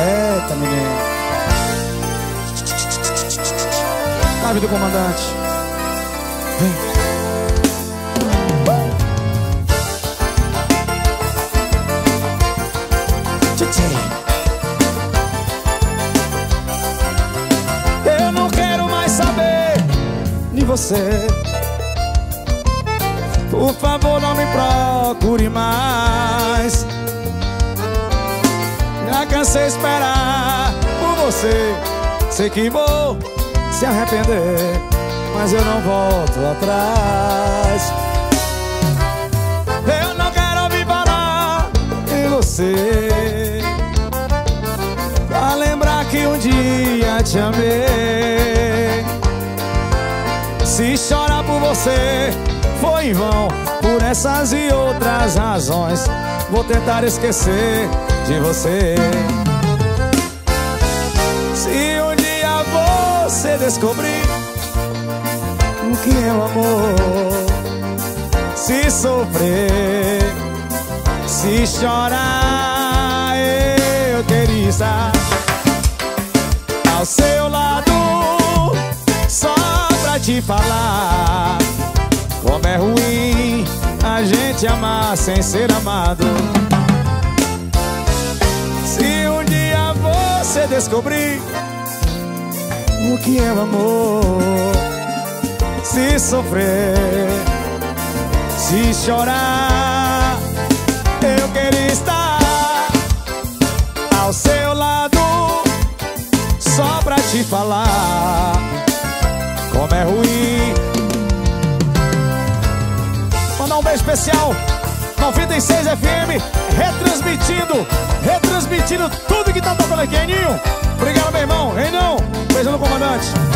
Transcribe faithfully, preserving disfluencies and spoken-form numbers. Eita, menino. Nave do comandante. Vem. Eu não quero mais saber de você. Por favor, não me procure mais. Já cansei de esperar por você. Sei que vou se arrepender, mas eu não volto atrás. Eu não quero ouvir falar de você. Que um dia te amei. Se chorar por você foi em vão. Por essas e outras razões vou tentar esquecer de você. Se um dia você descobrir o que é o amor, se sofrer, se chorar, eu queria estar ao seu lado, só pra te falar como é ruim a gente amar sem ser amado. Se um dia você descobrir o que é o amor, se sofrer, se chorar, eu queria estar ao seu lado. Só pra te falar como é ruim. Mandar um beijo especial noventa e seis F M, retransmitindo, retransmitindo tudo que tá tocando aqui, Eninho. Obrigado, meu irmão. Ei, não, beijo no comandante.